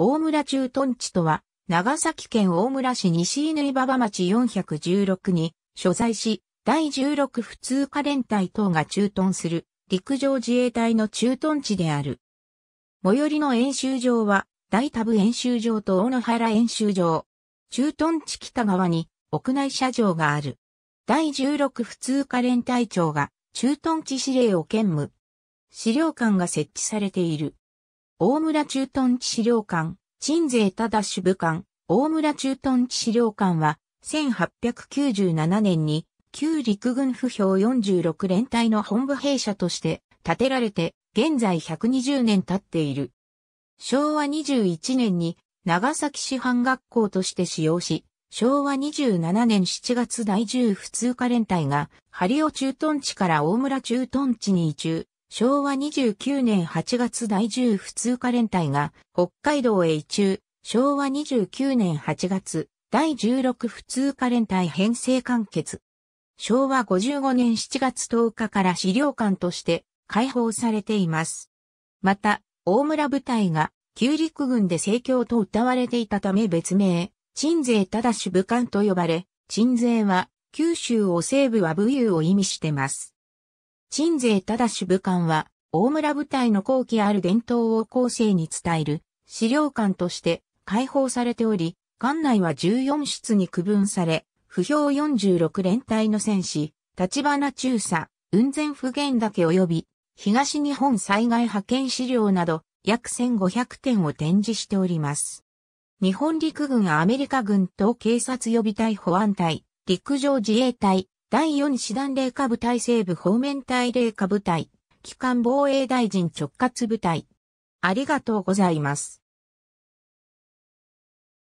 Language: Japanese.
大村駐屯地とは、長崎県大村市西犬姥町416に所在し、第16普通科連隊等が駐屯する陸上自衛隊の駐屯地である。最寄りの演習場は、大田部演習場と大野原演習場。駐屯地北側に屋内射場がある。第16普通科連隊長が駐屯地司令を兼務。資料館が設置されている。大村駐屯地資料館、鎮西忠部館、大村駐屯地資料館は、1897年に、旧陸軍歩兵46連隊の本部兵舎として建てられて、現在120年経っている。昭和21年に、長崎師範学校として使用し、昭和27年7月第10普通科連隊が、針尾駐屯地から大村駐屯地に移駐。昭和29年8月第10普通科連隊が北海道へ移駐。昭和29年8月第16普通科連隊編成完結。昭和55年7月10日から資料館として開放されています。また、大村部隊が旧陸軍で盛況と謳われていたため別名、鎮西忠部館と呼ばれ、鎮西は九州を西部は武勇を意味してます。鎮西忠部館は、大村部隊の後期ある伝統を後世に伝える資料館として開放されており、館内は14室に区分され、歩兵46連隊の戦士、立花中佐、雲仙普賢岳及び、東日本災害派遣資料など、約1500点を展示しております。日本陸軍アメリカ軍等警察予備隊保安隊、陸上自衛隊、第4師団零下部隊西部方面隊零下部隊、基幹防衛大臣直轄部隊。ありがとうございます。